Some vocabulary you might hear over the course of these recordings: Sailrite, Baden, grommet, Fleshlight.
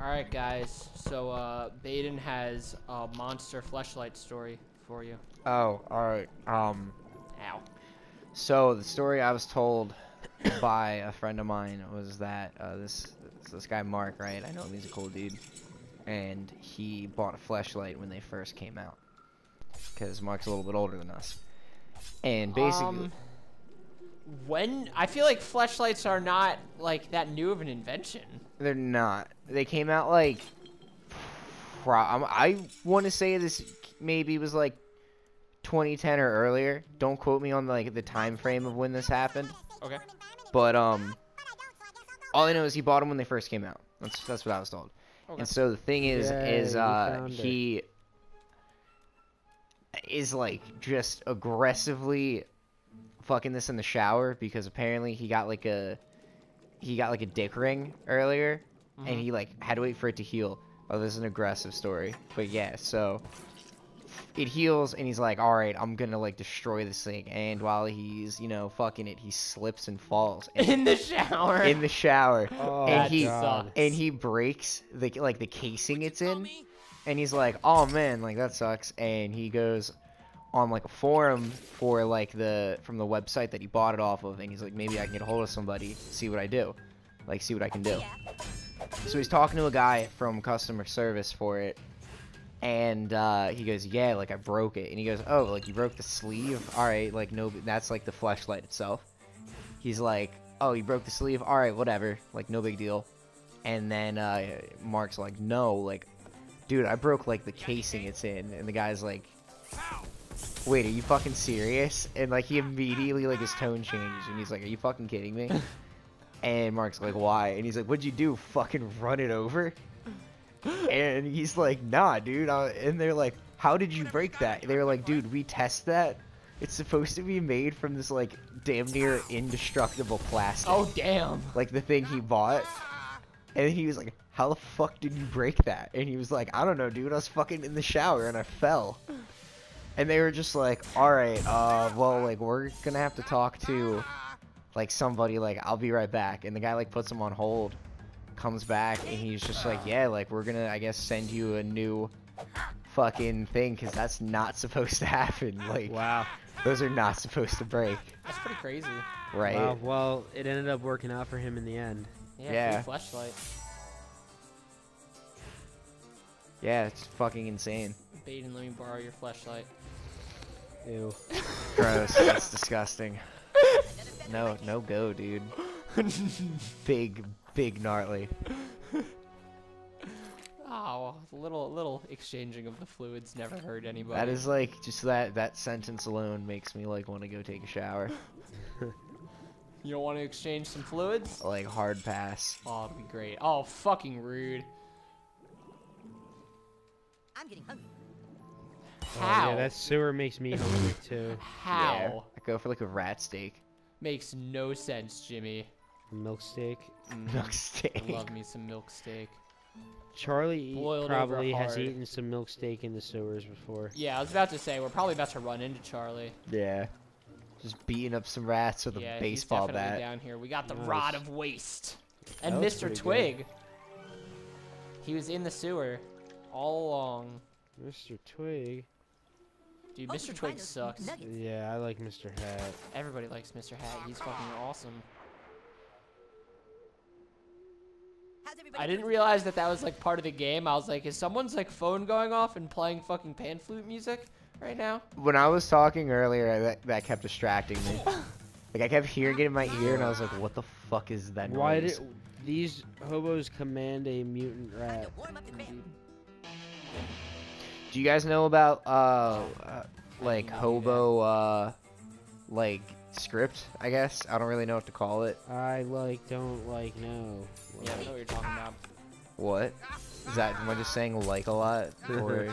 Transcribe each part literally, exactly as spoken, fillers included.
Alright guys, so uh, Baden has a monster fleshlight story for you. Oh, alright. Um, Ow. So the story I was told by a friend of mine was that uh, this this guy Mark, right? I know him, he's a cool dude. And he bought a fleshlight when they first came out. Because Mark's a little bit older than us. And basically... Um, when... I feel like fleshlights are not, like, that new of an invention. They're not. They came out, like... Pro I want to say this maybe was, like, twenty ten or earlier. Don't quote me on, like, the time frame of when this happened. Okay. But, um... all I know is he bought them when they first came out. That's, that's what I was told. Okay. And so the thing is, Yay, is, uh, he... It. is like just aggressively fucking this in the shower, because apparently he got like a he got like a dick ring earlier, mm-hmm. and he like had to wait for it to heal. Oh, this is an aggressive story, but yeah, so it heals and he's like, all right, I'm gonna like destroy this thing. And while he's, you know, fucking it, he slips and falls and in the shower in the shower oh, and he sucks. and he breaks the like the casing it's in. And he's like, oh man, like that sucks. And he goes on like a forum for like the from the website that he bought it off of, and he's like, maybe I can get a hold of somebody, see what I do, like see what I can do. So he's talking to a guy from customer service for it, and uh, he goes, yeah, like I broke it. And he goes, oh, like you broke the sleeve? All right, like no, that's like the fleshlight itself. He's like, oh, you broke the sleeve? All right, whatever, like no big deal. And then uh, Mark's like, no, like. Dude, I broke, like, the casing it's in. And the guy's like, wait, are you fucking serious? And, like, he immediately, like, his tone changed. And he's like, are you fucking kidding me? And Mark's like, why? And he's like, what'd you do, fucking run it over? And he's like, nah, dude. And they're like, how did you break that? They were like, dude, we test that. It's supposed to be made from this, like, damn near indestructible plastic. Oh, damn. Like, the thing he bought. And he was like, how the fuck did you break that? And he was like, I don't know, dude. I was fucking in the shower and I fell. And they were just like, all right, uh, well, like, we're gonna have to talk to, like, somebody. Like, I'll be right back. And the guy, like, puts him on hold, comes back, and he's just like, yeah, like, we're gonna, I guess, send you a new fucking thing, because that's not supposed to happen. Like, wow. Those are not supposed to break. That's pretty crazy. Right. Wow, well, it ended up working out for him in the end. Yeah, yeah. Fleshlight. Yeah, it's fucking insane. Baden, let me borrow your fleshlight. Ew. Gross. That's disgusting. No, no go, dude. Big, big gnarly. Oh, little, little exchanging of the fluids never hurt anybody. That is like, just that, that sentence alone makes me like want to go take a shower. You don't want to exchange some fluids? Like, hard pass. Oh, that'd be great. Oh, fucking rude. I'm getting hungry. How? Oh, yeah, that sewer makes me hungry, too. How? Yeah. I go for, like, a rat steak. Makes no sense, Jimmy. Milk steak? Mm. Milk steak. I love me some milk steak. Charlie Boiled probably has hard. eaten some milk steak in the sewers before. Yeah, I was about to say, we're probably about to run into Charlie. Yeah. Just beating up some rats with yeah, a baseball he's definitely bat. Down here, we got the nice. Rod of waste, and Mister Twig. Good. He was in the sewer all along. Mister Twig. Dude, Mister Oh, Twig sucks. Nuggets. Yeah, I like Mister Hat. Everybody likes Mister Hat. He's fucking awesome. I didn't realize that that was like part of the game. I was like, is someone's like phone going off and playing fucking pan flute music right now? When I was talking earlier, that, that kept distracting me. Like, I kept hearing it in my ear, and I was like, what the fuck is that noise? Why did these hobos command a mutant rat? Do you guys know about, uh, uh like, hobo, uh, like, script, I guess? I don't really know what to call it. I, like, don't, like, know. Like, yeah, I know what you're talking about. What? Is that, am I just saying, like, a lot? Or...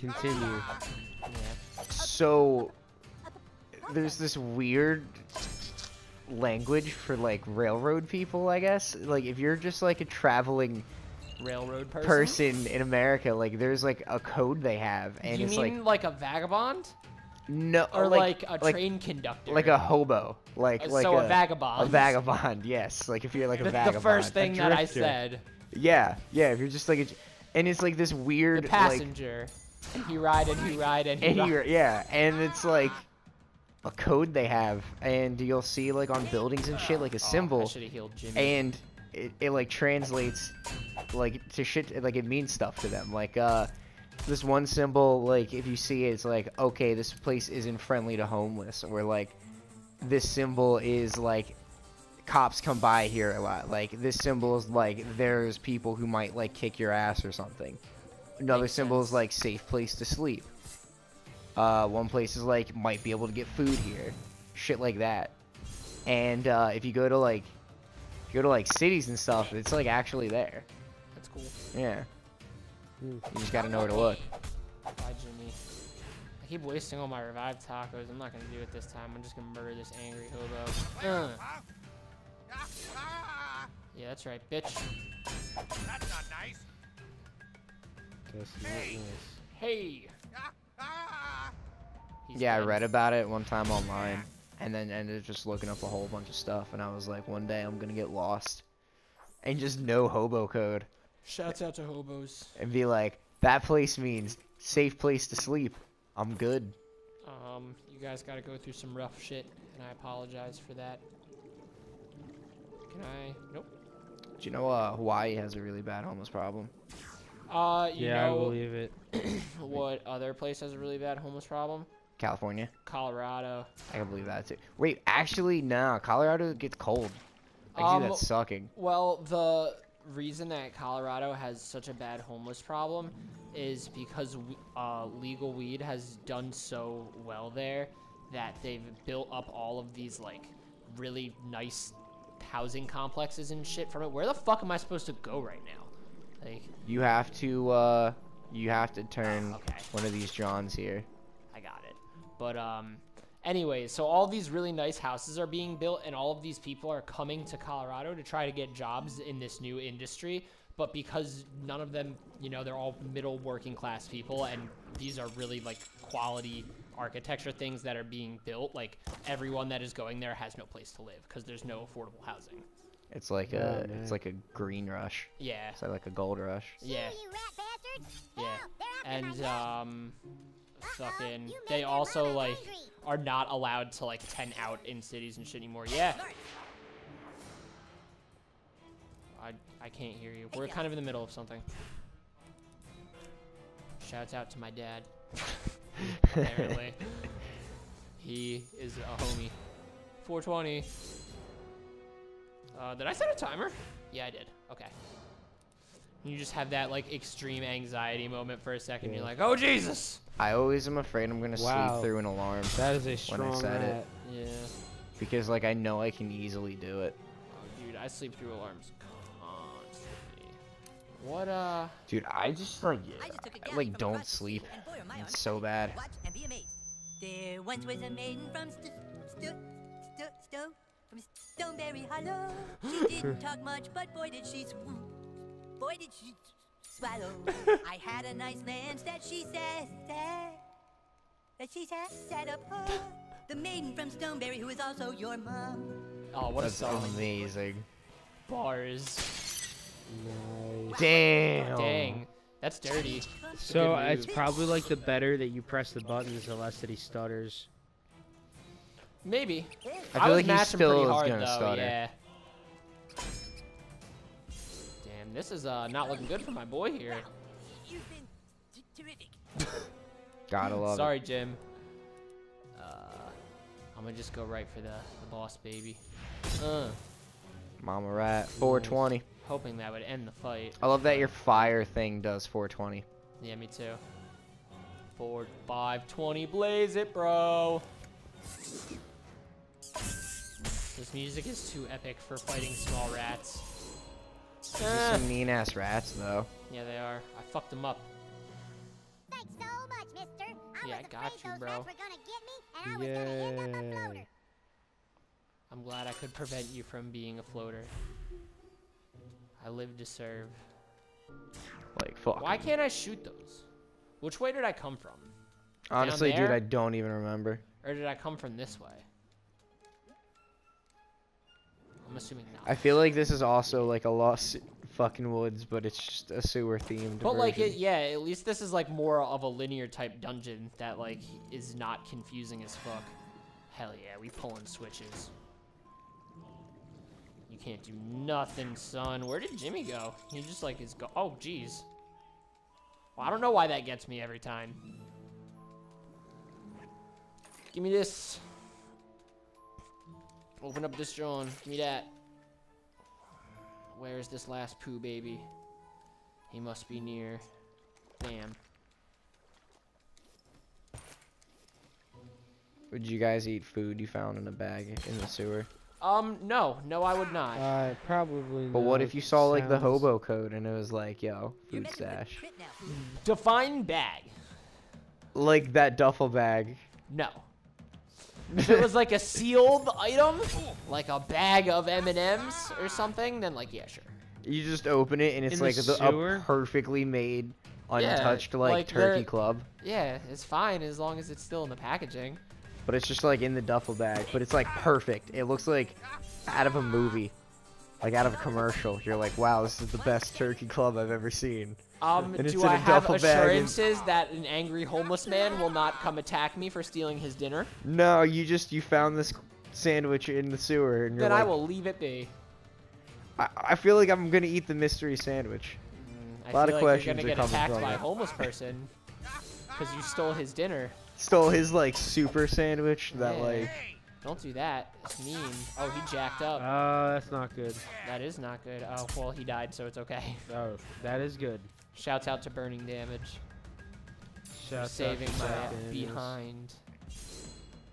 Continue. Yeah. So, there's this weird language for, like, railroad people, I guess. Like, if you're just, like, a traveling railroad person, person in America, like, there's, like, a code they have. And you it's mean like, like a vagabond? No, or, or like, like a like, train conductor, like a hobo, like uh, like so a, a vagabond. A vagabond, yes. Like if you're like a That's vagabond. The first thing that I said. Yeah, yeah. If you're just like, a, and it's like this weird the passenger. Like, and he ride and he ride and he. And ride. He, yeah, and it's like a code they have, and you'll see like on buildings and shit like a oh, symbol. I should have healed Jimmy. And it, it like translates, like to shit, like it means stuff to them, like uh. This one symbol, like, if you see it, it's like, okay, this place isn't friendly to homeless, or, like, this symbol is, like, cops come by here a lot. Like, this symbol is, like, there's people who might, like, kick your ass or something. Another Makes symbol sense. Is, like, safe place to sleep. Uh, one place is, like, might be able to get food here. Shit like that. And, uh, if you go to, like, if you go to, like, cities and stuff, it's, like, actually there. That's cool. Yeah. You just gotta know where to look. Bye, Jimmy. I keep wasting all my revived tacos. I'm not gonna do it this time. I'm just gonna murder this angry hobo. Uh. Yeah, that's right, bitch. That's not nice. That's not nice. Hey! He's yeah, dead. I read about it one time online, and then ended up just looking up a whole bunch of stuff, and I was like, one day I'm gonna get lost. And just know hobo code. Shouts out to hobos. And be like, that place means safe place to sleep. I'm good. Um, you guys gotta go through some rough shit, and I apologize for that. Can I? Nope. Do you know uh, Hawaii has a really bad homeless problem? Uh, you yeah, know, I believe it. What other place has a really bad homeless problem? California. Colorado. I can believe that too. Wait, actually, no. Nah, Colorado gets cold. I um, see that sucking. Well, the reason that Colorado has such a bad homeless problem is because uh, legal weed has done so well there that they've built up all of these like really nice housing complexes and shit from it. Where the fuck am I supposed to go right now? Like you have to uh, you have to turn okay. one of these Johns here. I got it. But um anyway, so all these really nice houses are being built, and all of these people are coming to Colorado to try to get jobs in this new industry. But because none of them, you know, they're all middle working class people, and these are really like quality architecture things that are being built. Like everyone that is going there has no place to live because there's no affordable housing. It's like a, oh, it's like a green rush. Yeah. It's like a gold rush. Yeah. You rat bastards. Yeah. And um. Fucking, they also like are not allowed to like tent out in cities and shit anymore. Yeah. I I can't hear you. We're kind of in the middle of something. Shouts out to my dad. Apparently, he is a homie. four twenty. Uh, did I set a timer? Yeah, I did. Okay. You just have that like extreme anxiety moment for a second. Yeah. You're like, oh Jesus. I always am afraid I'm gonna wow. sleep through an alarm. That is a strong. When I set it. Yeah. Because like I know I can easily do it. Oh, dude, I sleep through alarms constantly. What uh? Dude, I just like I just like don't sleep. Boy, it's so bad. Watch and be amazed. There once was a maiden from St St St St from Stoneberry Hollow. She didn't talk much, but boy did she swoon. Boy did she. Swallow. I had a nice lance that she says that, that she said set up her, the maiden from Stoneberry who is also your mom. Oh, what That's a song! Amazing bars. Nice. Damn. Dang. That's dirty. So it's probably like the better that you press the buttons, the less that he stutters. Maybe. I feel I like he still is hard, gonna though. stutter. Yeah. This is uh, not looking good for my boy here. You've been terrific. Gotta love Sorry, it. Sorry, Jim. Uh, I'm gonna just go right for the, the boss, baby. Uh. Mama rat. four twenty. Hoping that would end the fight. I love that your fire thing does four twenty. Yeah, me too. four, five, twenty. Blaze it, bro. This music is too epic for fighting small rats. These are some mean ass rats though. Yeah, they are. I fucked them up. Thanks so much, mister. I yeah, was I got you, bro. Rats were gonna get me, and I was gonna end up a floater. I'm glad I could prevent you from being a floater. I live to serve. Like fuck. Why can't I shoot those? Which way did I come from? Honestly, dude, I don't even remember. Or did I come from this way? I'm assuming not. I feel like this is also like a Lost fucking Woods, but it's just a sewer themed. But version. like, it, yeah, at least this is like more of a linear type dungeon that like is not confusing as fuck. Hell yeah, we pulling switches. You can't do nothing, son. Where did Jimmy go? He just like is go. Oh, jeez. Well, I don't know why that gets me every time. Give me this. Open up this drone. Give me that. Where is this last poo baby? He must be near. Damn. Would you guys eat food you found in a bag in the sewer? Um, no. No, I would not. Uh, probably not. But what if you saw, like, the hobo code and it was like, yo, food stash. Define bag. Like that duffel bag. No. If it was like a sealed item, like a bag of M and M's or something, then like, yeah, sure. You just open it and it's in like the the, a perfectly made, untouched, yeah, like, like turkey club. Yeah, it's fine as long as it's still in the packaging. But it's just like in the duffel bag, but it's like perfect. It looks like out of a movie, like out of a commercial. You're like, wow, this is the best turkey club I've ever seen. Um, and do I have assurances and... that an angry homeless man will not come attack me for stealing his dinner? No, you just, you found this sandwich in the sewer and you're then like... Then I will leave it be. I, I feel like I'm going to eat the mystery sandwich. Mm, a lot of like questions are coming from I feel like you're going to get attacked by a homeless person because you stole his dinner. Stole his, like, super sandwich that, yeah. like... Don't do that. It's mean. Oh, he jacked up. Oh, uh, that's not good. That is not good. Oh, well, he died, so it's okay. Oh, that is good. Shouts out to burning damage. Shouts saving out to my behind.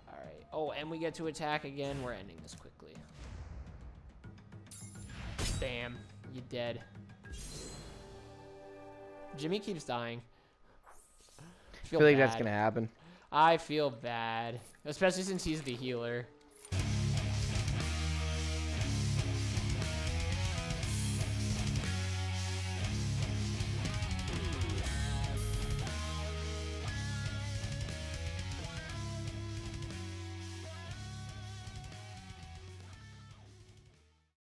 Alright. Oh, and we get to attack again. We're ending this quickly. Bam. You're dead. Jimmy keeps dying. I feel, I feel like that's going to happen. I feel bad. Especially since he's the healer.